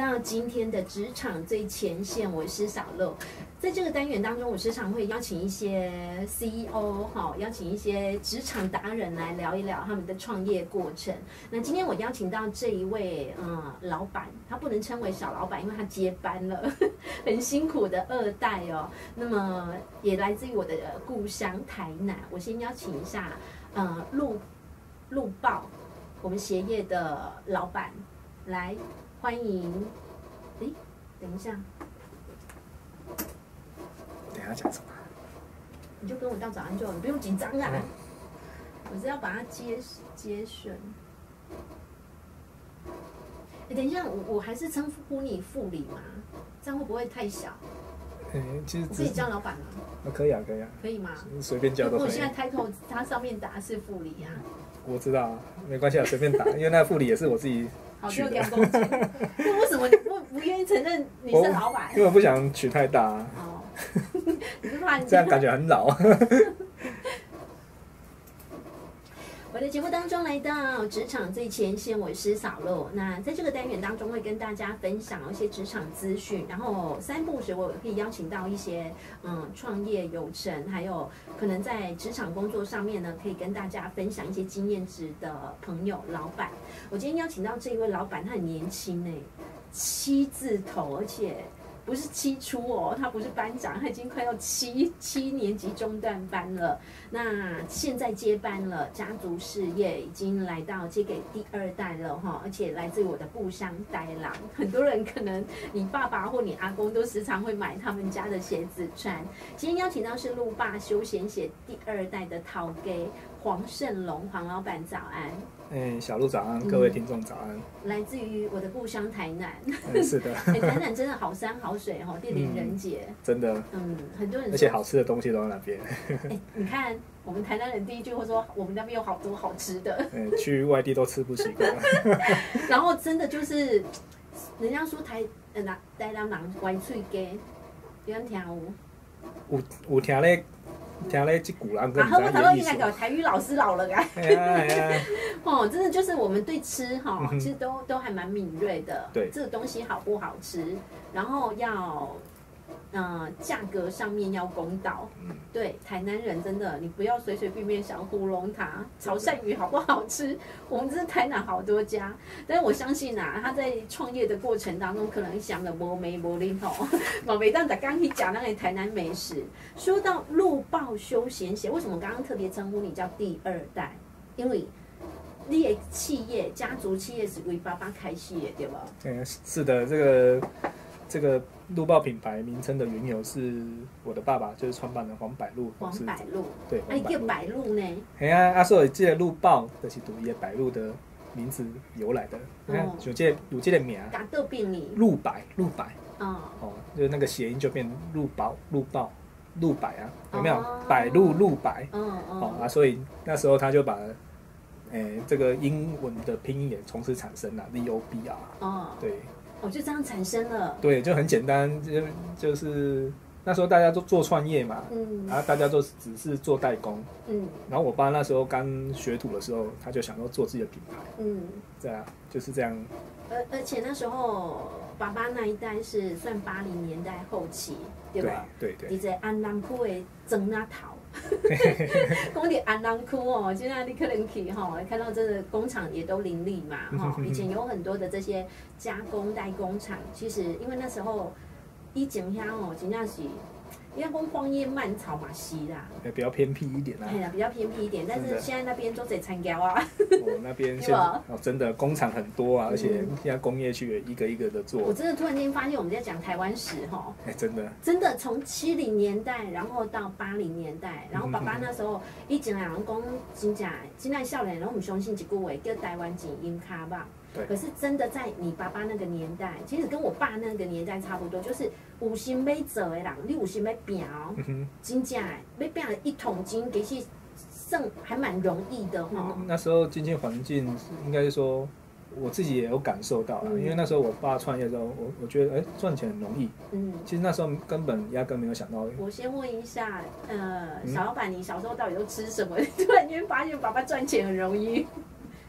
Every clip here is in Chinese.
到今天的职场最前线，我是小露。在这个单元当中，我时常会邀请一些 CEO 邀请一些职场达人来聊一聊他们的创业过程。那今天我邀请到这一位老板，他不能称为小老板，因为他接班了，很辛苦的二代哦。那么也来自于我的故乡台南。我先邀请一下陆报我们鞋业的老板来欢迎。诶，等一下。 等下讲什么？你就跟我道早安就好，你不用紧张啦。我是要把它接顺。等一下，我还是称呼你副理嘛，这样会不会太小？其实自己叫老板吗？可以啊，可以啊。可以吗？随便叫都可以。我现在 title 它上面打是副理啊。我知道，没关系啊，随便打，因为那副理也是我自己取的。好，那为什么你不愿意承认你是老板？因为我不想取太大。哦。 这样感觉很老。我的节目当中来到职场最前线，我是小露。那在这个单元当中会跟大家分享一些职场资讯，然后三不五时我可以邀请到一些创业友成，还有可能在职场工作上面呢，可以跟大家分享一些经验值的朋友老板。我今天邀请到这一位老板，他很年轻7字头，而且。 不是7初哦，他不是班长，他已经快要七年级中段班了。那现在接班了，家族事业已经来到接给第二代了哈，而且来自我的故乡台南。很多人可能你爸爸或你阿公都时常会买他们家的鞋子穿。今天邀请到是路霸休闲鞋第二代的陶给黄胜龙黄老板，早安。 小路早安，各位听众早安。来自于我的故乡台南，是的，台南真的好山好水哦，地灵人杰，真的，很多人，而且好吃的东西都在那边。你看我们台南人第一句会说，我们那边有好多好吃的，去外地都吃不习惯。然后真的就是，人家说台南人歪嘴鸡，有人听无？有听嘞。 听嘞，这古人跟台语老师，台语老师老了噶。哦，真的就是我们对吃哈，其实都还蛮敏锐的。对，这个东西好不好吃，然后要，价格上面要公道。对，台南人真的，你不要随随便便想糊弄他。潮汕鱼好不好吃？我们这台南好多家，但是我相信啊，他在创业的过程当中，可能想的无眉无脸吼，冇每当在刚去讲那个台南美食。说到路霸休闲鞋，为什么刚刚特别称呼你叫第二代？因为你的企业家族企业是为爸爸开始的，对吧？是的，这个路霸品牌名称的缘由是我的爸爸，就是创办人黄百禄。黄百禄，对，哎，叫百禄呢？哎呀，阿叔，这个路霸就是独一百禄的名字由来的。你看，有这个名，打豆饼呢？路百，哦，就是那个谐音就变路霸啊，有没有？百禄路百，啊，所以那时候他就把。 这个英文的拼音也同时产生了 ZOBR 哦，对，就这样产生了。对，就很简单，就是那时候大家都做创业嘛，然后大家都只是做代工，然后我爸那时候刚学徒的时候，他就想要做自己的品牌，对啊，就是这样。而且那时候爸爸那一代是算80年代后期，对吧？对，在安南区的庄仔头。 工地安南区哦，现在你可能去哈，看到这个工厂也都林立嘛哈。以前有很多的这些加工代工厂，其实因为那时候以前遐哦，真正是因为讲荒野蔓草嘛是啦，比较偏僻一点啦。哎呀，比较偏僻一点，但是现在那边都在参加啊。我那边现哦，真的工厂很多啊，而且现在工业区一个一个的做。我真的突然间发现我们在讲台湾史哈，真的从70年代，然后到80年代，然后爸爸那时候以前啊，人讲真正现在少年，然后我们相信一句话叫台湾精英卡吧。 可是真的在你爸爸那个年代，其实跟我爸那个年代差不多，就是有心要做的人，你有心要拼，真正要拼一桶金，其实算还蛮容易的哈。那时候经济环境，应该是说我自己也有感受到啦，因为那时候我爸创业的时候，我觉得赚钱很容易，其实那时候根本压根没有想到。我先问一下，小老板，你小时候到底都吃什么？突然间发现爸爸赚钱很容易。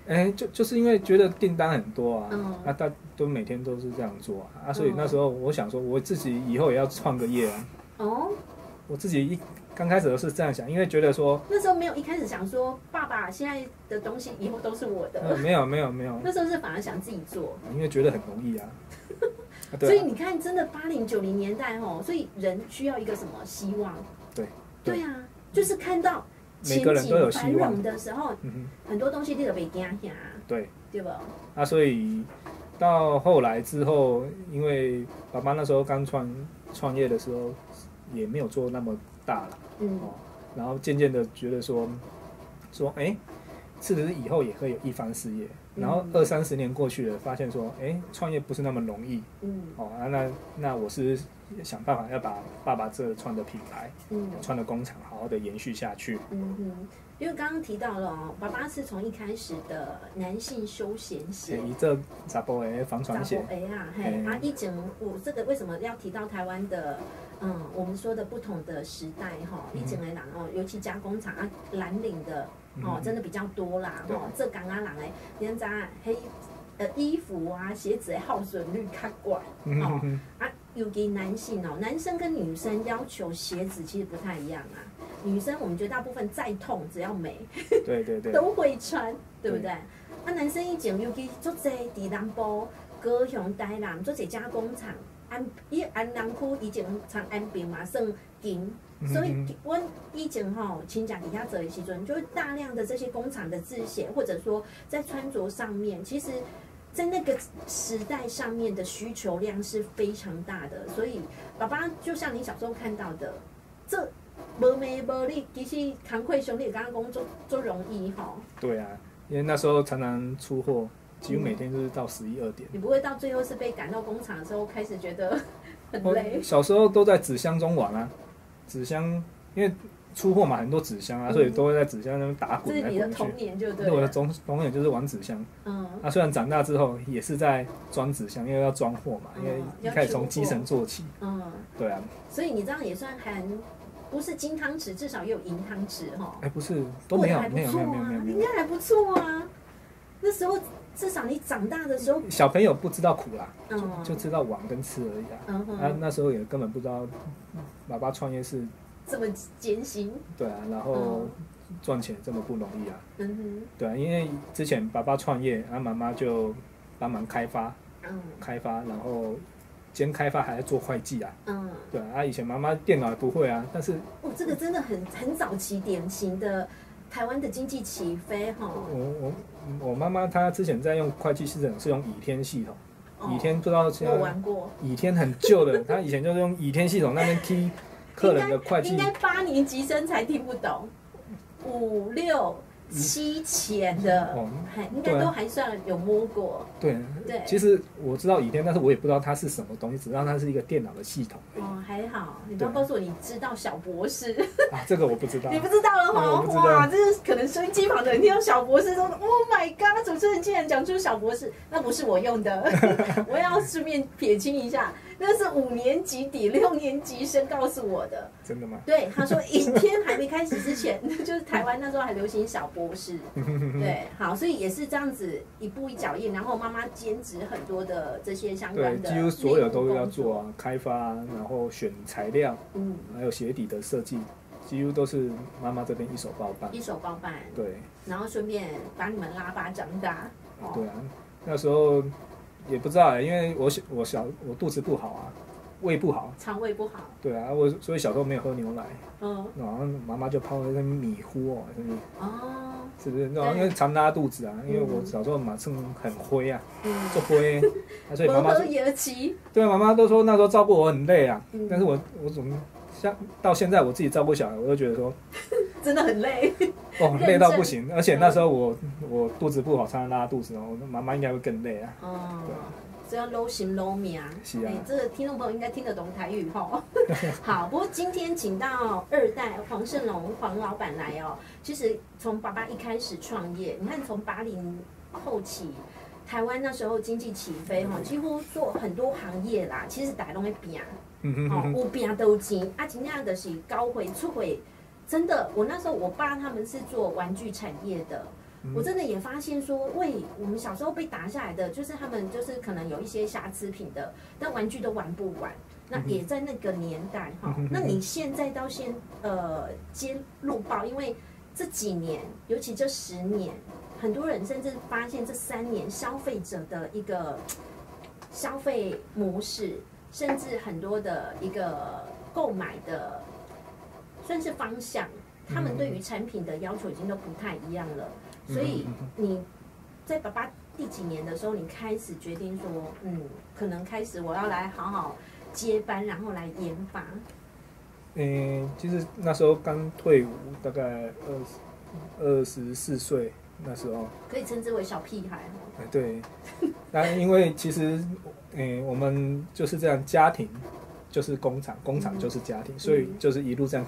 哎，就是因为觉得订单很多啊，大都每天都是这样做啊，所以那时候我想说，我自己以后也要创个业啊。哦，我自己刚开始都是这样想，因为觉得说那时候没有一开始想说爸爸现在的东西以后都是我的，没有，那时候是反而想自己做，因为觉得很容易啊。所以你看，真的80、90年代哦，所以人需要一个什么希望？对啊，就是看到。每个人都有希望的时候，很多东西你都袂惊吓，对不？啊，所以到后来之后，因为爸爸那时候刚创业的时候，也没有做那么大了，然后渐渐的觉得说，哎，是不是以后也可以有一番事业？然后20、30年过去了，发现说，哎，创业不是那么容易，那我是想办法要把爸爸这创的品牌、创的工厂好好的延续下去。因为刚刚提到了哦，爸爸是从一开始的男性休闲鞋，以这杂波鞋、防船鞋，一整我这个为什么要提到台湾的？我们说的不同的时代哈，以前的人哦，尤其加工厂啊，蓝领的哦，真的比较多啦哈。这港啊，人诶，你看咱嘿，衣服啊、鞋子的耗损率较高哦啊。尤其男性哦，男生跟女生要求鞋子其实不太一样啊。女生我们觉得大部分再痛只要美，对都会穿，对不对？啊，男生以前尤其做这地南部、高雄、台南做这加工厂，安南区以前长安平嘛算近，所以我以前吼请假底下走的时阵，就是大量的这些工厂的制鞋，或者说在穿着上面，其实。在那个时代上面的需求量是非常大的，所以爸爸就像你小时候看到的，这无眉无力，其实扛愧兄弟刚刚工作做容易哈。对啊，因为那时候常常出货，几乎每天就是到11、2点。你不会到最后是被赶到工厂的时候开始觉得很累？小时候都在纸箱中玩啊，纸箱因为。出货嘛，很多纸箱啊，所以都会在纸箱那边打滚来滚去。这是你的童年就对了。我的童年就是玩纸箱。啊，虽然长大之后也是在装纸箱，因为要装货嘛，因为一开始从基层做起。对啊。所以你这样也算含，不是金汤匙，至少也有银汤匙哈。哎，不是，都没有，应该还不错啊。那时候至少你长大的时候，小朋友不知道苦啦，就知道玩跟吃而已啊。啊，那时候也根本不知道，爸爸创业是。这么艰辛，对啊，然后赚钱这么不容易啊，对啊，因为之前爸爸创业，然后妈妈就帮忙开发，然后兼开发还在做会计啊，对啊，以前妈妈电脑也不会啊，但是哦，这个真的很早期典型的台湾的经济起飞哈。我妈妈她之前在用会计系统是用倚天系统。倚天不知道现在有玩过，倚天很旧的，她以前就是用倚天系统那边踢。客人的会计应该8年级生才听不懂，5、6、7前的，应该都还算有摸过。对，其实我知道倚天，但是我也不知道它是什么东西，只知道它是一个电脑的系统。哦，还好，你不要告诉我你知道小博士。啊，这个我不知道。你不知道了哈？哇，这是可能收音机旁的人听到小博士说 ，Oh my god！ 那主持人竟然讲出小博士，那不是我用的，我要顺便撇清一下。那是5年级底6年级生告诉我的，真的吗？对，他说一天还没开始之前，就是台湾那时候还流行小博士，对，好，所以也是这样子一步一脚印，然后妈妈兼职很多的这些相关的，对，几乎所有都要做啊，开发、啊，然后选材料，还有鞋底的设计，几乎都是妈妈这边一手包办，对，然后顺便把你们拉拔长大，对啊，那时候。也不知道、欸，因为我肚子不好啊，胃不好，肠胃不好。对啊，所以小时候没有喝牛奶。然后妈妈就泡在米糊哦，是不是？是不是？因为常拉肚子啊，因为我小时候马上很灰啊，做灰，所以妈妈。对，妈妈都说那时候照顾我很累啊，但是我怎么像到现在我自己照顾小孩，我就觉得说。真的很累，累到不行，而且那时候我肚子不好，常常拉肚子，我妈妈应该会更累啊。这要搂心搂面啊。是啊。这个听众朋友应该听得懂台语吼。好，不过今天请到2代黄胜隆黄老板来哦。其实从爸爸一开始创业，你看从80后期，台湾那时候经济起飞哈，几乎做很多行业啦，其实大家都会拼，有拼都有钱，啊，真正就是高回出回。真的，我那时候我爸他们是做玩具产业的，我真的也发现说，喂，我们小时候被打下来的，就是他们就是可能有一些瑕疵品的，但玩具都玩不完。那也在那个年代哈，那你现在到接路报，因为这几年，尤其这10年，很多人甚至发现这3年消费者的一个消费模式，甚至很多的一个购买的算是方向。 他们对于产品的要求已经都不太一样了，所以你在爸爸第几年的时候，你开始决定说，可能开始我要来好好接班，然后来研发。其实那时候刚退伍，大概24岁那时候，可以称之为小屁孩哦。对，那因为其实我们就是这样，家庭就是工厂，工厂就是家庭，所以就是一路这样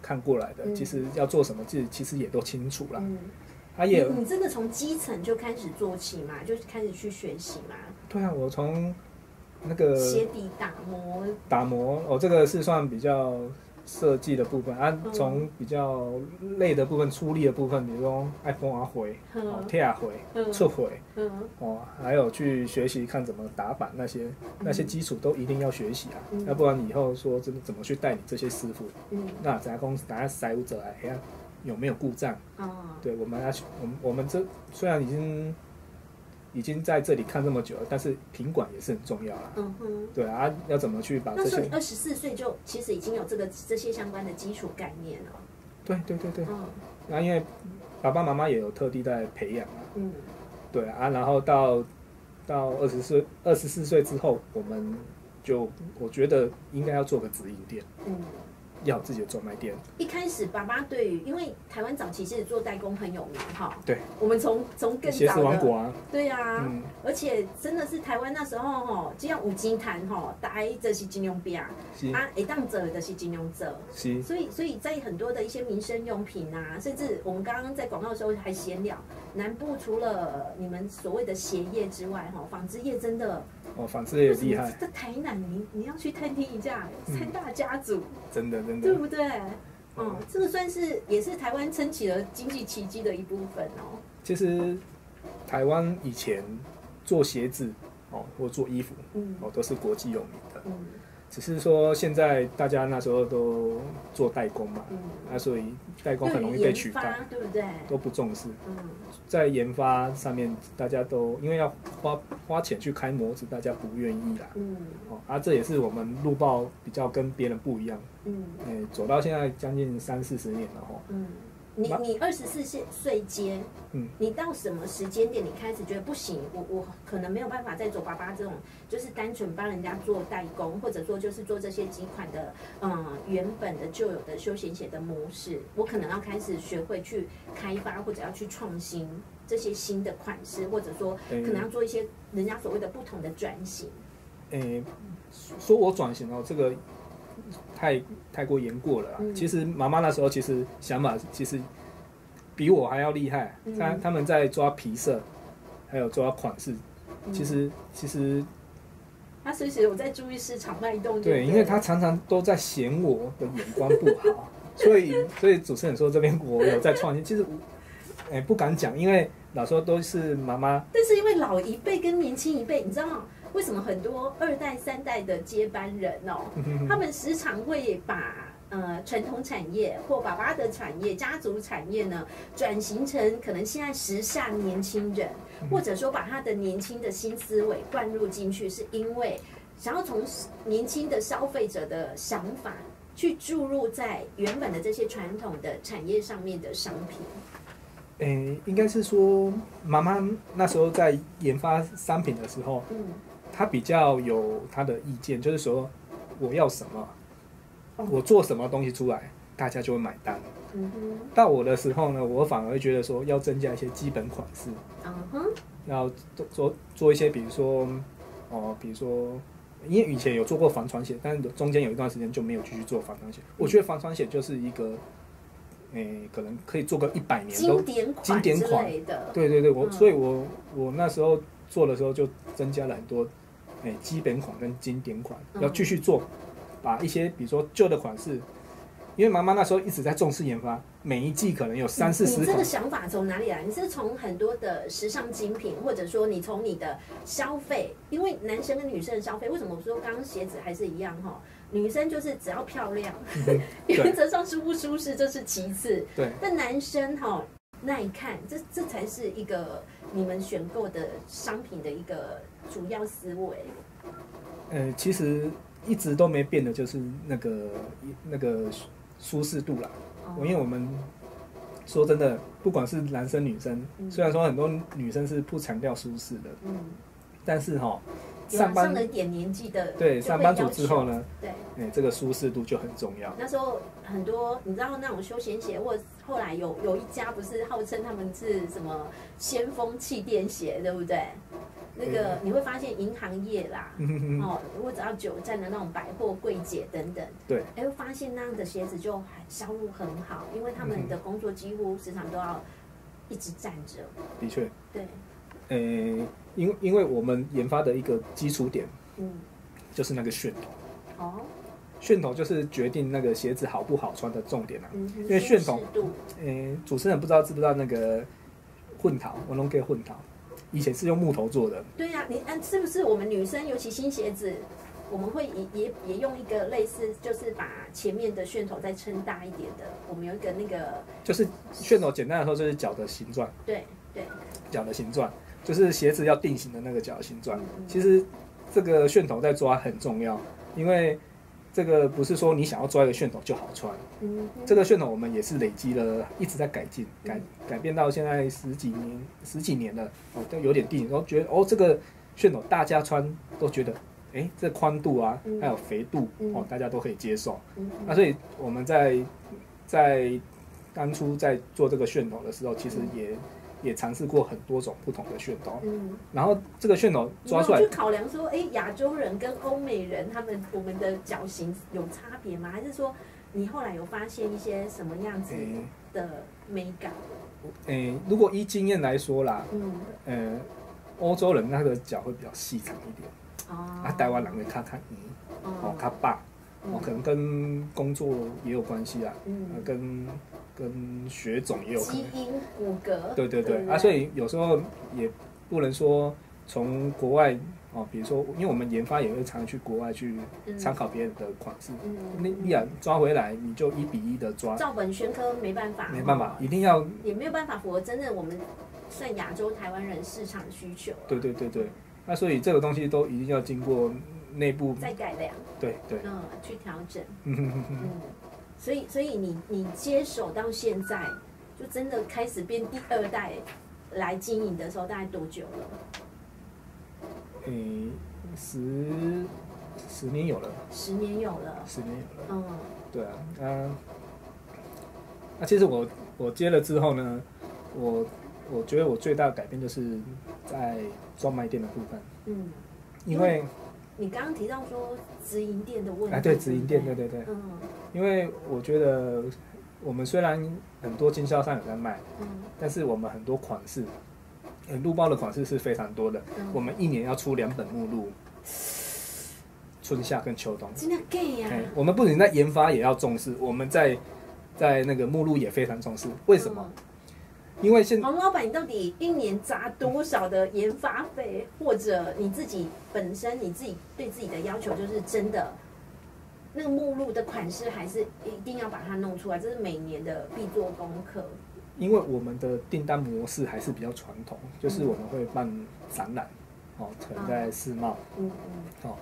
看过来的，其实要做什么，自己其实也都清楚啦。你真的从基层就开始做起嘛，就开始去学习嘛。对啊，我从那个鞋底打磨，哦，这个是算比较设计的部分啊。从比较累的部分、出力的部分，比如说爱缝啊、回、贴回、出回，哦，还有去学习看怎么打板那些基础都一定要学习啊，要不然以后说真的怎么去带你这些师傅？那咱公司大家塞者哎呀有没有故障？对，我们这虽然已经在这里看这么久了，但是品管也是很重要啦。对啊，要怎么去把这些？那时候你24岁就其实已经有这些相关的基础概念了。对。那因为爸爸妈妈也有特地在培养啊。对啊，然后到24岁之后，我觉得应该要做个直营店。要有自己的专卖店。一开始，爸爸对于因为台湾早期其实做代工很有名哈。对。我们从更早的。鞋子王国啊。对啊。而且真的是台湾那时候吼，就像五金摊吼，大家就是金融饼啊，会当做就是金融做。是。所以在很多的一些民生用品啊，甚至我们刚刚在广告的时候还闲聊，南部除了你们所谓的鞋业之外，哈，纺织业真的。哦，纺织业厉害。在台南，你要去探听一下三大家族。真的。对不对？这个算是也是台湾撑起了经济奇迹的一部分哦。其实台湾以前做鞋子哦，或做衣服哦，都是国际有名的。只是说现在大家那时候都做代工嘛，那所以代工很容易被取代，对不对？都不重视。在研发上面，大家都因为要花钱去开模子，大家不愿意啦。这也是我们路报比较跟别人不一样。走到现在将近30-40年了吼。你24岁接，你到什么时间点你开始觉得不行？我可能没有办法再走爸爸这种，就是单纯帮人家做代工，或者说就是做这些几款的，原本的旧有的休闲鞋的模式，我可能要开始学会去开发，或者要去创新这些新的款式，或者说可能要做一些人家所谓的不同的转型。说我转型哦，这个。太过严过了啦。其实妈妈那时候其实想法其实比我还要厉害。他们在抓皮色，还有抓款式，其实。他随时有在注意市场脉动。对，因为他常常都在嫌我的眼光不好，所以主持人说这边我有在创新，其实不敢讲，因为老说都是妈妈。但是因为老一辈跟年轻一辈，你知道吗？为什么很多2代、3代的接班人哦，他们时常会把传统产业或爸爸的产业、家族产业呢，转型成可能现在时下年轻人，或者说把他的年轻的新思维灌入进去，是因为想要从年轻的消费者的想法去注入在原本的这些传统的产业上面的商品。应该是说妈妈那时候在研发商品的时候，他比较有他的意见，就是说我要什么，我做什么东西出来，大家就会买单。到我的时候呢，我反而会觉得说要增加一些基本款式，然后做一些，比如说因为以前有做过防穿鞋，但是中间有一段时间就没有继续做防穿鞋。我觉得防穿鞋就是一个。可能可以做个100年都经典款之类的。对，所以我那时候做的时候就增加了很多，基本款跟经典款要继续做，把一些比如说旧的款式，因为妈妈那时候一直在重视研发，每一季可能有30-40款。你这个想法从哪里来？你是从很多的时尚精品，或者说你从你的消费，因为男生跟女生的消费，为什么我说刚刚鞋子还是一样哈？女生就是只要漂亮，原则上舒不舒适这是其次。对。但男生哈耐看，这才是一个你们选购的商品的一个主要思维。其实一直都没变的就是那个舒适度啦。因为我们说真的，不管是男生女生，虽然说很多女生是不强调舒适的，但是哈，上了一点年纪的，对，上班族之后呢，对，这个舒适度就很重要。那时候很多你知道那种休闲鞋，或后来有一家不是号称他们是什么先锋气垫鞋，对不对？那个你会发现银行业啦，哦，或者要久站的那种百货柜姐等等，对，哎，会发现那样的鞋子就销路很好，因为他们的工作几乎时常都要一直站着。的确。对。因为我们研发的一个基础点，就是那个楦头。哦。楦头就是决定那个鞋子好不好穿的重点啊，因为楦头，主持人不知道知不知道那个混陶，我弄给混陶。以前是用木头做的。对呀，你是不是我们女生，尤其新鞋子，我们会也用一个类似，就是把前面的楦头再撑大一点的。我们有一个那个，就是楦头简单的说就是脚的形状。对对。脚的形状就是鞋子要定型的那个脚的形状。其实这个楦头在抓很重要，因为这个不是说你想要抓一个楦头就好穿。这个楦头我们也是累积了，一直在改进改变到现在十几年了，都有点定，然后觉得这个楦头大家穿都觉得，这宽度啊，还有肥度大家都可以接受。那所以我们在当初在做这个楦头的时候，其实也尝试过很多种不同的楦头，然后这个楦头抓出来，就考量说，亚洲人跟欧美人我们的脚型有差别吗？还是说你后来有发现一些什么样子的美感？如果依经验来说啦，欧洲人那个脚会比较细长一点，台湾人会卡卡卡巴，可能跟工作也有关系啦，跟血种也有基因骨骼，对对对啊，所以有时候也不能说从国外比如说，因为我们研发也会常去国外去参考别人的款式，你啊抓回来你就1:1的抓，照本宣科没办法，一定要也没有办法符合真正我们算亚洲台湾人市场需求。对对对对，那所以这个东西都一定要经过内部再改良，对对，去调整。所以你接手到现在，就真的开始变第二代来经营的时候，大概多久了？十年有了。10年有了。对啊，那其实我接了之后呢，我觉得我最大的改变就是在专卖店的部分。因为你刚刚提到说直营店的问题，对，直营店，对对对，因为我觉得我们虽然很多经销商有在卖，但是我们很多款式，入包的款式是非常多的，我们1年要出2本目录，春夏跟秋冬。真的假啊？我们不仅在研发也要重视，我们在那个目录也非常重视。为什么？因为黄老板，你到底1年砸多少的研发费，或者你自己本身你自己对自己的要求，就是真的那个目录的款式还是一定要把它弄出来，这是每年的必做功课。因为我们的订单模式还是比较传统，就是我们会办展览，可能在世贸，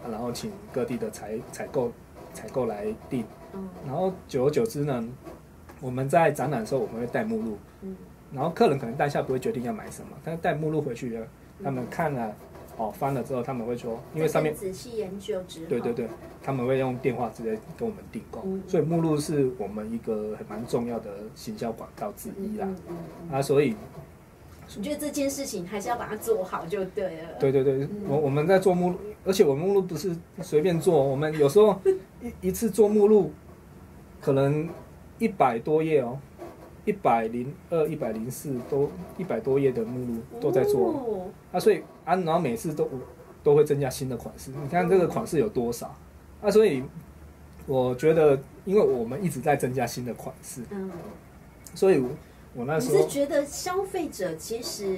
然后请各地的采购来订，然后久而久之呢，我们在展览的时候我们会带目录。然后客人可能当下不会决定要买什么，但是带目录回去呢，他们看了，翻了之后，他们会说，因为上面仔细研究之后，对对对，他们会用电话直接跟我们订购，所以目录是我们一个蛮重要的行销广告之一啦。所以你觉得这件事情还是要把它做好就对了。对对对，我们在做目录，而且我们目录不是随便做，我们有时候一次做目录，可能100多页哦。102、104都100多页的目录都在做，所以然后每次都会增加新的款式，你看这个款式有多少，所以我觉得，因为我们一直在增加新的款式，嗯，所以我那时候你是觉得消费者其实，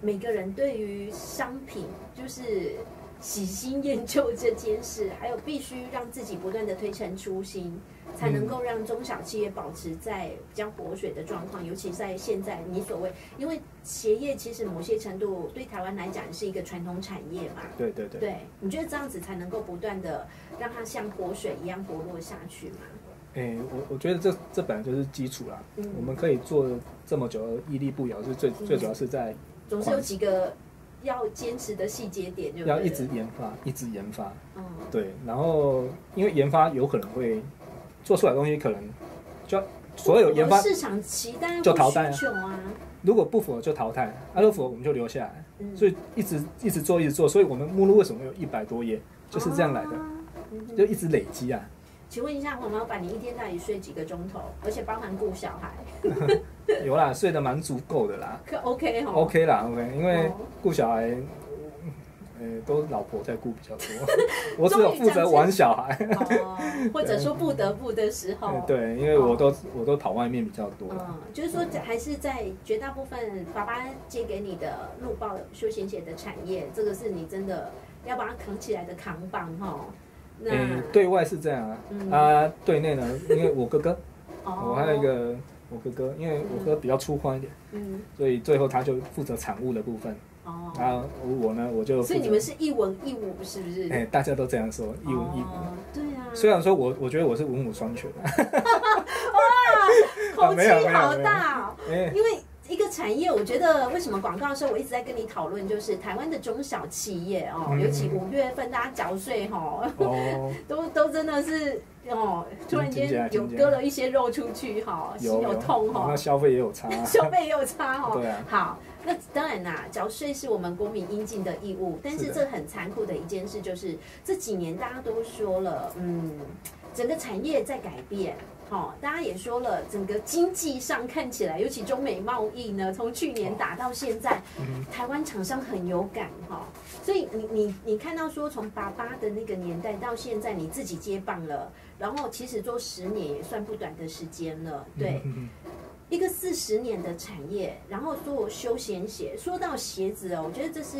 每个人对于商品就是喜新厌旧这件事，还有必须让自己不断的推陈出新，才能够让中小企业保持在比较活水的状况，尤其在现在你所谓，因为鞋业其实某些程度对台湾来讲是一个传统产业嘛，对对对，对，你觉得这样子才能够不断的让它像活水一样活络下去吗？欸、我觉得这本来就是基础啦，我们可以做这么久的屹立不摇，是最主要是在总是有几个要坚持的细节点，要一直研发，一直研发，对，然后因为研发有可能会。做出来的东西可能就所有研发市场期待就淘汰啊，如果不符合就淘汰，如果符合我们就留下来，所以一直做一直做，所以我们目录为什么有100多页，就是这样来的，就一直累积啊。请问一下黄老板，你一天到底睡几个钟头？而且包含顾小孩，有啦，睡得蛮足够的啦，可 OK 哈 ，OK 啦 ，OK， 因为顾小孩。都老婆在顾比较多，我只有负责玩小孩、或者说不得不的时候。对，因为我都跑外面比较多。就是说还是在绝大部分爸爸借给你的鹿豹休闲鞋的产业，这个是你真的要把它扛起来的扛棒哈。那、对外是这样啊，对内呢，因为我哥哥，我还有一个我哥哥，因为我哥比较粗犷一点，所以最后他就负责产物的部分。然后我呢，我就所以你们是一文一武，是不是？大家都这样说，一文一武。对啊。虽然说我觉得我是文武双全。哇，口气好大！因为一个产业，我觉得为什么广告的时候我一直在跟你讨论，就是台湾的中小企业哦，尤其5月份大家缴税哈，都真的是哦，突然间有割了一些肉出去哈，心有痛哈。那消费也有差。消费也有差哈。对啊。好。那当然啦，缴税是我们国民应尽的义务，但是这很残酷的一件事就是，这几年大家都说了，整个产业在改变，大家也说了，整个经济上看起来，尤其中美贸易呢，从去年打到现在，台湾厂商很有感哈，所以你看到说，从爸爸的那个年代到现在，你自己接棒了，然后其实做10年也算不短的时间了，对。一个40年的产业，然后做休闲鞋。说到鞋子哦，我觉得这是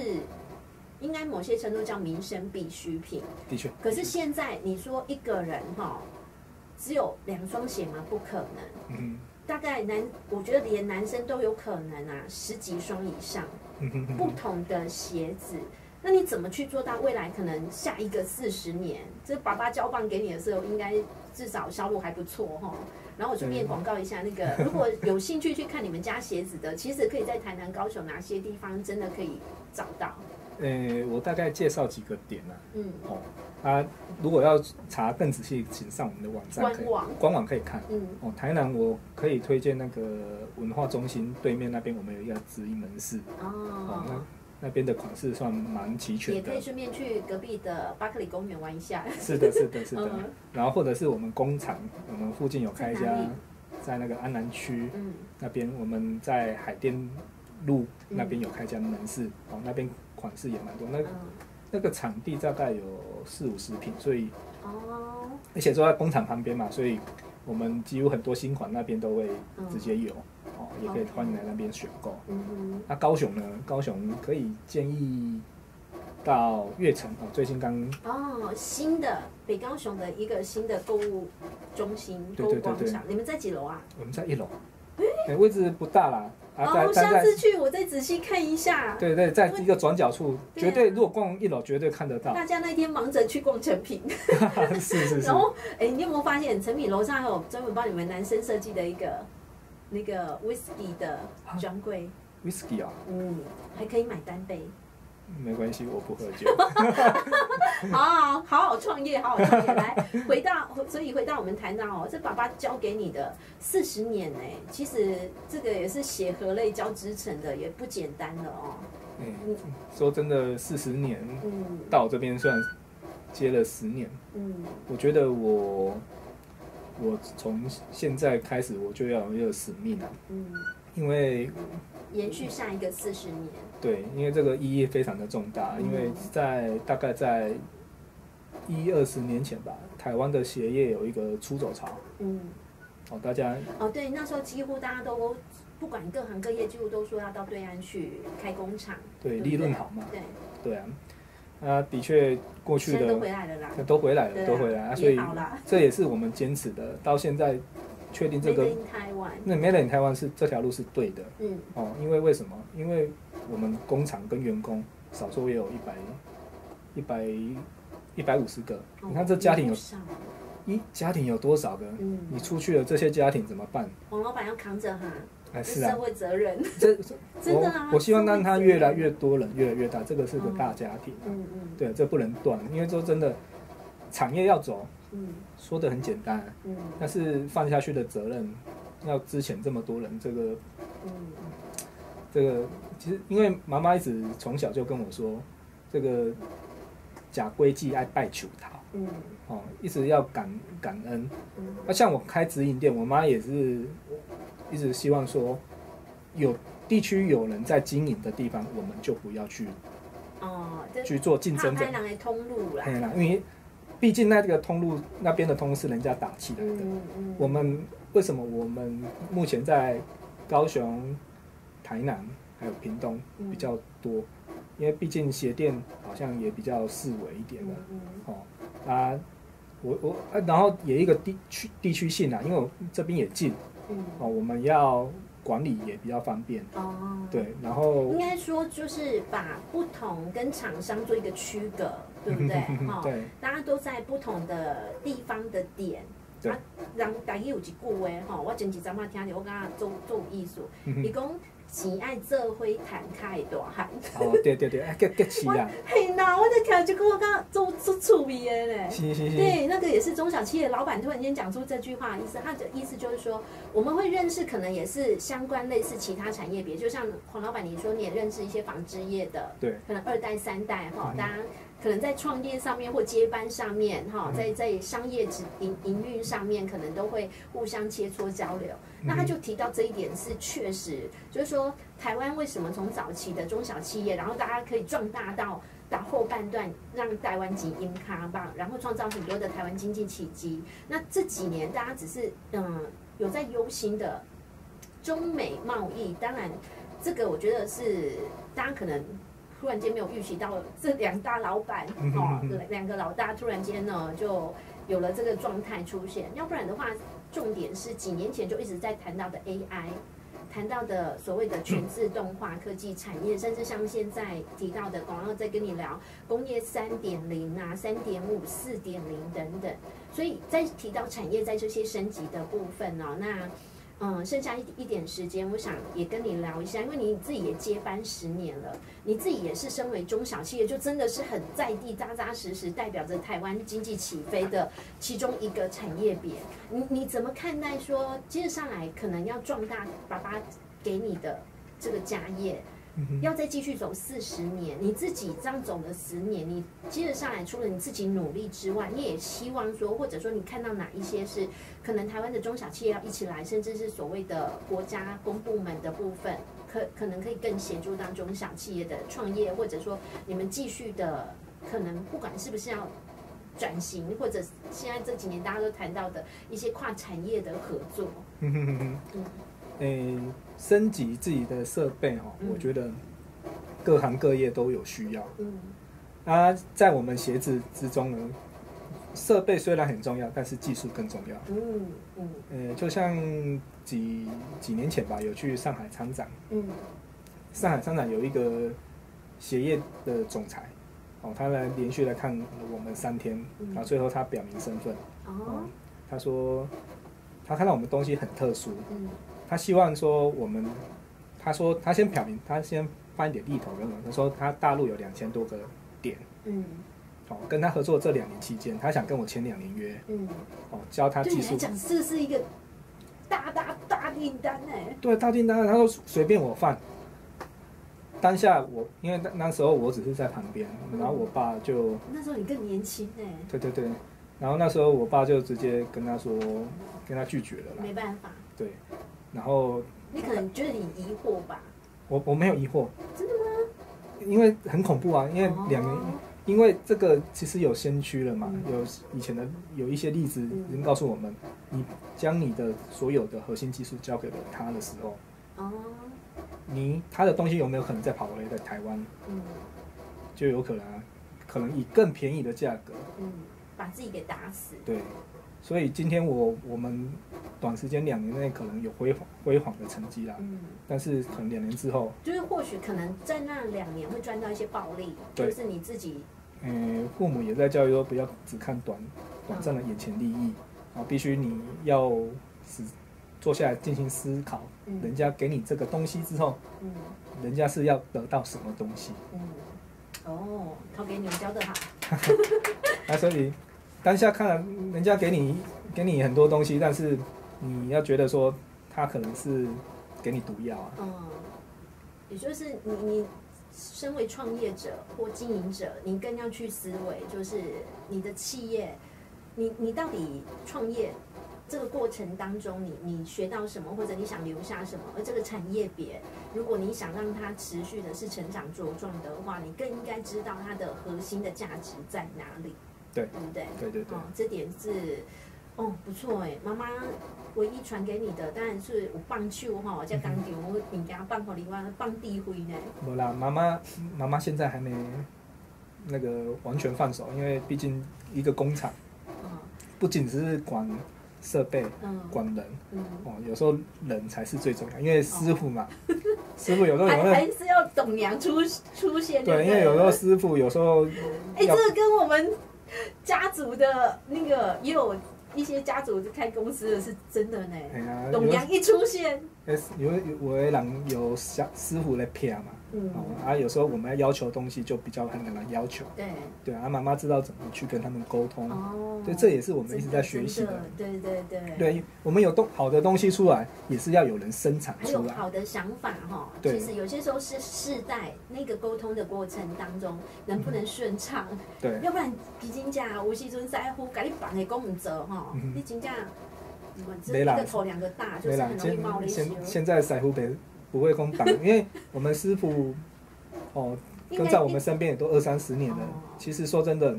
应该某些程度叫民生必需品。的确。可是现在你说一个人哈、只有2双鞋吗？不可能。大概我觉得连男生都有可能啊，10几双以上。不同的鞋子，那你怎么去做到未来可能下一个40年？这爸爸交棒给你的时候，应该至少销路还不错哈。然后我顺便广告一下，那个如果有兴趣去看你们家鞋子的，其实可以在台南、高雄哪些地方真的可以找到？我大概介绍几个点啊。如果要查更仔细，请上我们的网站，官网可以看。台南我可以推荐那个文化中心对面那边，我们有一个直营门市。那边的款式算蛮齐全的，也可以顺便去隔壁的巴克利公园玩一下。是的。然后或者是我们工厂，我们附近有开一家，在那个安南区那边，我们在海淀路那边有开一家门市，那边款式也蛮多。那个场地大概有40-50平，所以而且坐在工厂旁边嘛，所以我们几乎很多新款那边都会直接有。也可以欢迎来那边选购。那高雄呢？高雄可以建议到悦城哦，最近刚新的北高雄的一个新的购物中心、购物广场，你们在几楼啊？我们在1楼，位置不大啦。下次去我再仔细看一下。对，在一个转角处，绝对如果逛1楼，绝对看得到。大家那天忙着去逛成品，是。然后，你有没有发现成品楼上还有专门帮你们男生设计的一个？那个 whisky 的专柜 ，whisky 啊，还可以买单杯。没关系，我不喝酒。好好创业，好好创业。来，所以回到我们谈到这爸爸教给你的40年其实这个也是血和泪交织成的，也不简单了哦。说真的，40年，到我这边算接了10年。我觉得我从现在开始，我就要有一个使命了。因为延续下一个40年。对，因为这个意义非常的重大，因为在大概在20年前吧，台湾的鞋业有一个出走潮。嗯。哦，大家。哦，对，那时候几乎大家都不管各行各业，几乎都说要到对岸去开工厂。对，利润好嘛。对。对啊。 啊，的确，过去的都回来了啦，都回来了，都回来了，所以这也是我们坚持的，到现在确定这个。那 Made in Taiwan 是这条路是对的，嗯，哦，因为为什么？因为我们工厂跟员工少说也有150个，哦、你看这家庭有，家庭有多少个？嗯，你出去了，这些家庭怎么办？王老板要扛着哈。 哎，是啊，社会责任，真的啊！我希望让它越来越多人，越来越大，这个是个大家庭啊。嗯嗯，对，这不能断，因为说真的，产业要走，嗯，说的很简单，嗯，但是放下去的责任，要之前这么多人，这个，嗯，这个其实因为妈妈一直从小就跟我说，这个假规矩爱拜求他，嗯，哦，一直要感恩。那像我开直营店，我妈也是。 一直希望说，有地区有人在经营的地方，我们就不要去，哦，去做竞争者。怕人的通路啦，对啦，因为毕竟那个通路那边的通是人家打起来的。嗯嗯、我们为什么我们目前在高雄、台南还有屏东比较多？嗯、因为毕竟鞋店好像也比较四维一点的，嗯嗯、哦啊，我然后也一个地区性啊，因为我这边也近。 嗯、哦，我们要管理也比较方便哦。对，然后应该说就是把不同跟厂商做一个区隔，对不对？哈，对，大家都在不同的地方的点。对，啊，人大家有一句话哈，我前一阵嘛听着，我感觉做艺术，伊讲钱爱做灰谈开大汉。哦，对对对，啊，结起啦。嘿呐，我在听这个，我感觉做趣味的嘞。是是是。对，那个也是中小企业老板突然间讲出这句话的意思，他的意思就是说，我们会认识，可能也是相关类似其他产业别，就像黄老板你说，你也认识一些纺织业的，对，可能2代3代哈，大家。可能在创业上面或接班上面，哈，在商业营运上面，可能都会互相切磋交流。那他就提到这一点是确实，就是说台湾为什么从早期的中小企业，然后大家可以壮大到后半段，让台湾籍银卡棒，然后创造很多的台湾经济奇迹。那这几年大家只是有在忧心的中美贸易，当然这个我觉得是大家可能。 突然间没有预期到这2大老板哦，2个老大突然间呢就有了这个状态出现，要不然的话，重点是几年前就一直在谈到的 AI， 谈到的所谓的全自动化科技产业，甚至像现在提到的广告在跟你聊工业3.0啊、3.5、4.0等等，所以在提到产业在这些升级的部分哦，那。 剩下一点时间，我想也跟你聊一下，因为你自己也接班10年了，你自己也是身为中小企业，就真的是很在地、扎实代表着台湾经济起飞的其中一个产业别。你怎么看待说接下来可能要壮大爸爸给你的这个家业，要再继续走40年？你自己这样走了10年，你接着上来除了你自己努力之外，你也希望说，或者说你看到哪一些是？ 可能台湾的中小企业要一起来，甚至是所谓的国家公部门的部分，可能可以更协助到中小企业的创业，或者说你们继续的可能不管是不是要转型，或者现在这几年大家都谈到的一些跨产业的合作。升级自己的设备哦，我觉得各行各业都有需要。嗯，啊，在我们鞋子之中呢。 设备虽然很重要，但是技术更重要。嗯嗯，就像几年前吧，有去上海参展。嗯，上海参展有一个鞋业的总裁，哦，他来连续来看我们3天，然后最后他表明身份。哦，他说他看到我们东西很特殊，嗯，他希望说我们，他说他先表明，他先发一点力头给我们，他说他大陆有2000多个点。嗯。 哦，跟他合作这2年期间，他想跟我签2年约，嗯，哦，教他技术。对你来讲，这是一个大订单哎。对，大订单，他说随便我放。当下我因为那时候我只是在旁边，然后我爸就、那时候你更年轻哎。对对对，然后那时候我爸就直接跟他说，跟他拒绝了啦。没办法。对，然后你可能觉得你疑惑吧？我没有疑惑。真的吗？因为很恐怖啊，因为2年。哦因为这个其实有先驱了嘛，有以前的有一些例子已经告诉我们，你将你的所有的核心技术交给了他的时候，他的东西有没有可能再跑回来在台湾？就有可能啊，可能以更便宜的价格，把自己给打死。对，所以今天我们短时间2年内可能有辉煌的成绩啦，但是可能2年之后，就是或许可能在那2年会赚到一些暴利，就是你自己。父母也在教育说，不要只看短暂的眼前利益，啊，必须你要坐下来进行思考，人家给你这个东西之后，人家是要得到什么东西？哦，他给你们教得好。那所以当下看人家给你很多东西，但是你要觉得说，他可能是给你毒药啊。也就是你。身为创业者或经营者，您更要去思维，就是你的企业，你到底创业这个过程当中你学到什么，或者你想留下什么？而这个产业别，如果你想让它持续的是成长茁壮的话，你更应该知道它的核心的价值在哪里，对不对？对，这点是不错哎，妈妈。唯一传给你的当然是有棒球哈，在工厂我人家棒给你，我棒地灰呢。无啦，妈妈现在还没那个完全放手，因为毕竟一个工厂，不仅是管设备，管人，有时候人才是最重要，因为师傅嘛，师傅有时候还是要董娘出现。对，因为有时候师傅有时候，这个跟我们家族的那个也有。一些家族开公司的是真的呢，董娘一出现，有的人有师傅来骗嘛，有时候我们要求东西就比较很难要求，对啊，妈妈知道怎么去跟他们沟通，所以这也是我们一直在学习的，对，我们有好的东西出来，也是要有人生产出来，还有好的想法哈，其实有些时候是世代那个沟通的过程当中能不能顺畅，对，要不然皮筋架无锡尊在乎，赶紧绑的功唔折哈。你真正，一个头两个大，就是很容易冒雷。现在在湖北不会空挡，因为我们师傅跟在我们身边也都20-30年了。其实说真的，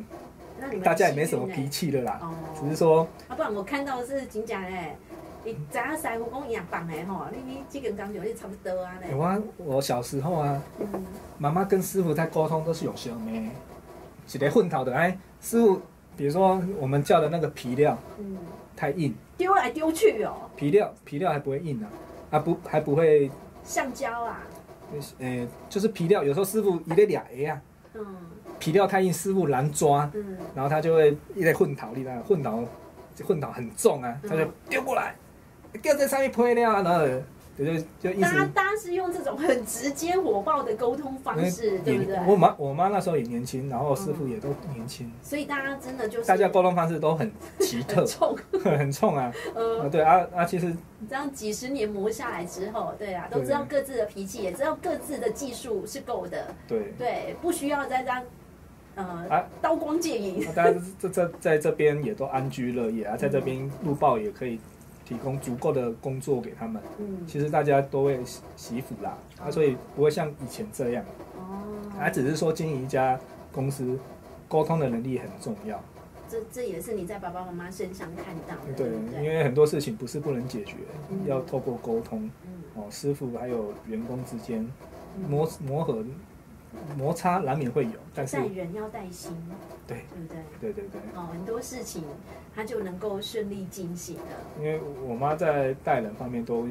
大家也没什么脾气了啦，只是说。不然我看到是真正嘞，你知影师傅讲一样绑嘞吼，你这根钢球你差不多啊嘞。我小时候啊，妈妈跟师傅在沟通都是有什么，一个混头的哎，师傅。比如说我们叫的那个皮料，太硬，丢来丢去哦。皮料还不会硬啊，还不会。橡胶啊。就是皮料，有时候师傅一个俩 A 啊，皮料太硬，师傅难抓，然后他就会一类混倒力啦，混倒很重啊，他就丢过来，掉在上面配料啊，然后就一直。大家是用这种很直接火爆的沟通方式，对不对？我妈那时候也年轻，然后师傅也都年轻，所以大家真的就是大家沟通方式都很奇特，很冲啊，对啊，其实这样几10年磨下来之后，对啊，都知道各自的脾气，也知道各自的技术是够的，对，不需要再这样。刀光剑影。大家在这边也都安居乐业啊，在这边路报也可以。提供足够的工作给他们，其实大家都会惜福啦，所以不会像以前这样，只是说经营一家公司，沟通的能力很重要。这也是你在爸爸妈妈身上看到的。对，因为很多事情不是不能解决，要透过沟通，师傅还有员工之间磨合。摩擦难免会有，但是带人要带心，对不对？很多事情它就能够顺利进行了。因为我妈在带人方面都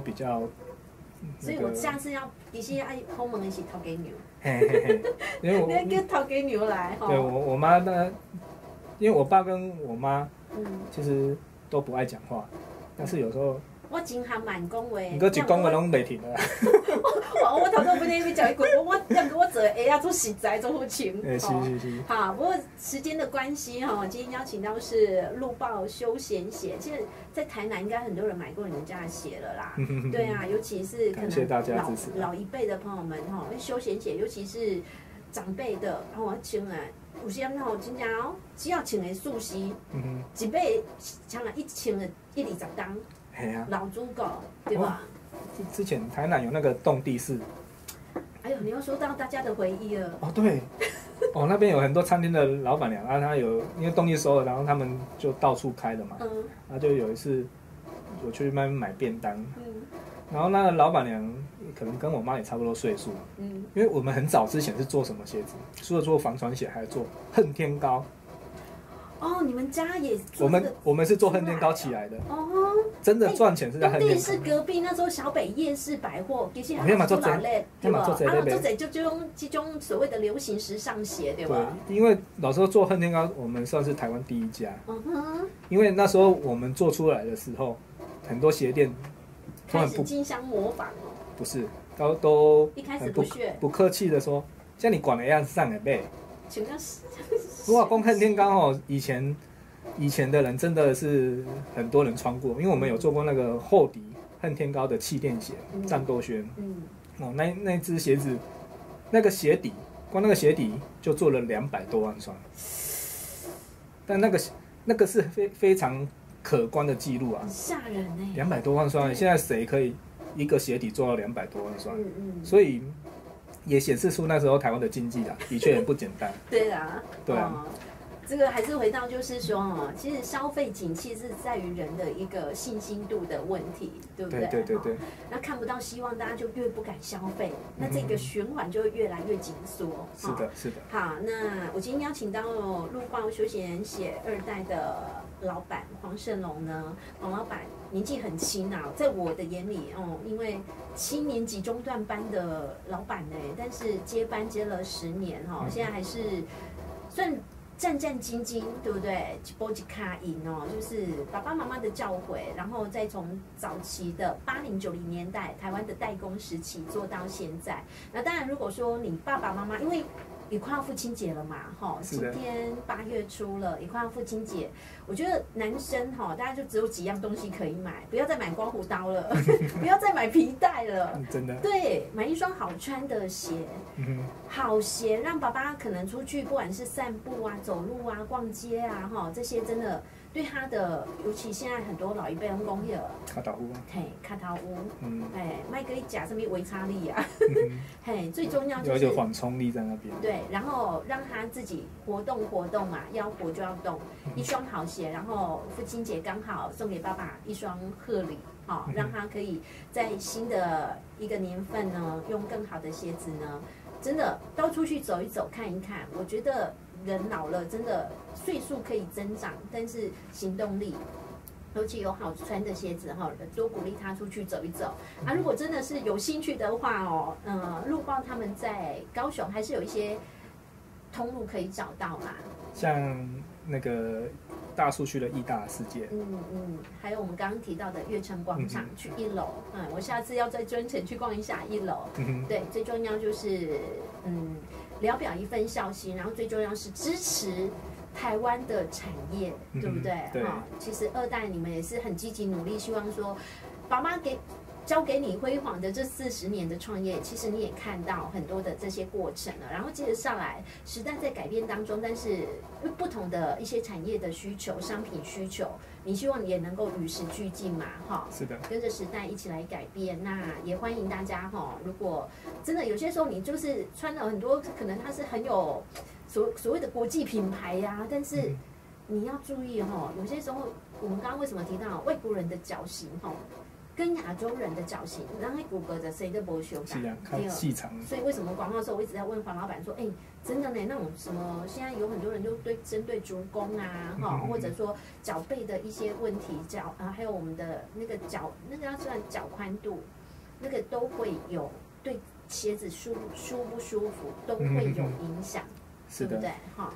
比较，所以我下次要一些爱抠门一起掏给牛，因为我跟掏给牛来哈。对我妈呢，因为我爸跟我妈，其实都不爱讲话，但是有时候。我真含慢讲话，不过一讲话拢袂停啊！我头先本来要讲一句，我做鞋啊，做实在，做好穿。是。好，不过时间的关系哈，今天邀请到是路报休闲鞋，其实在台南应该很多人买过你们家的鞋了啦。对啊，尤其是可能老一辈的朋友们哈，休闲鞋，尤其是长辈的，我穿啊。有时那吼，真正哦，只要穿的素食，一买像啊一穿的120公。老猪狗，对吧？之前台南有那个洞地市。哎呦，你又说到大家的回忆了。哦，对，哦，那边有很多餐厅的老板娘啊，她有因为东西收了，然后他们就到处开的嘛。嗯。然后就有一次我去那边买便当，嗯，然后那个老板娘可能跟我妈也差不多岁数，嗯，因为我们很早之前是做什么鞋子，除了做防传鞋，还做恨天高。哦，你们家也做、這個？我们是做恨天高起来的。哦。真的赚钱是在恨天高。当地是隔壁那时候小北夜市百货，其实还蛮多人嘞，对吧？啊，做这就用这种所谓的流行时尚鞋，对吧？对，因为老时候做恨天高，我们算是台湾第一家。嗯哼。因为那时候我们做出来的时候，很多鞋店都很不竞相模仿哦。不是，都一开始不屑，不客气的说，像你管的样上的呗。请问是？如果光恨天高哦，以前的人真的是很多人穿过，因为我们有做过那个厚底恨天高的气垫鞋，战斗靴，嗯，哦，那只鞋子，那个鞋底，光那个鞋底就做了200多万双，但那个是非常可观的记录啊，吓人哎、欸，200多万双，现在谁可以一个鞋底做到200多万双？嗯，所以。也显示出那时候台湾的经济啦，的确也不简单。对啊，对啊、哦，这个还是回到就是说哦，其实消费景气是在于人的一个信心度的问题，对不对？对对对对、哦。那看不到希望，大家就越不敢消费，那这个循环就会越来越紧缩。哦、是的，是的。好，那我今天邀请到鹿报休闲鞋二代的老板黄胜龙呢，黄老板年纪很轻啊，在我的眼里哦，因为7年级中段班的老板呢，但是接班接了10年哈、哦，现在还是算战战兢兢，对不对？波吉卡赢哦，就是爸爸妈妈的教诲，然后再从早期的80、90年代台湾的代工时期做到现在。那当然，如果说你爸爸妈妈因为也快要父亲节了嘛，哈，今天8月初了，也快要父亲节。我觉得男生哈，大家就只有几样东西可以买，不要再买刮胡刀了，不要再买皮带了，真的。对，买一双好穿的鞋，好鞋让爸爸可能出去，不管是散步啊、走路啊、逛街啊，哈，这些真的对他的，尤其现在很多老一辈人讲的，卡头屋，嘿，卡头屋，嗯，哎，麦格里加什么维差力啊，嘿，最重要就是有缓冲力在那边，对。然后让他自己活动活动嘛，要活就要动。一双好鞋，然后父亲节刚好送给爸爸一双贺礼，好、哦，让他可以在新的一个年份呢，用更好的鞋子呢，真的到处去走一走，看一看。我觉得人老了，真的岁数可以增长，但是行动力。尤其有好穿的鞋子哈，多鼓励他出去走一走啊！如果真的是有兴趣的话哦，鹿报他们在高雄还是有一些通路可以找到啦，像那个大树区的义大世界，嗯嗯，还有我们刚刚提到的月城广场，去1楼，嗯，我下次要在专程去逛一下1楼，嗯，对，最重要就是聊表一份孝心，然后最重要是支持。台湾的产业，对不对？对、哦。其实二代你们也是很积极努力，希望说，爸妈交给你辉煌的这40年的创业，其实你也看到很多的这些过程了。然后接着上来，时代在改变当中，但是不同的一些产业的需求、商品需求，你希望也能够与时俱进嘛，哈、哦。是的。跟着时代一起来改变，那也欢迎大家哈、哦。如果真的有些时候你就是穿了很多，可能它是很有。所谓的国际品牌呀、啊，但是你要注意哈、哦，有些时候我们刚刚为什么提到外国人的脚型哈、哦，跟亚洲人的脚型，然后骨骼的谁都不修改，看细长。所以为什么广告的时候我一直在问黄老板说，哎，真的呢，那种什么现在有很多人就对针对足弓啊哈，或者说脚背的一些问题，脚啊还有我们的那个脚那个要算脚宽度，那个都会有对鞋子舒不舒服都会有影响。是的，对不对？哈。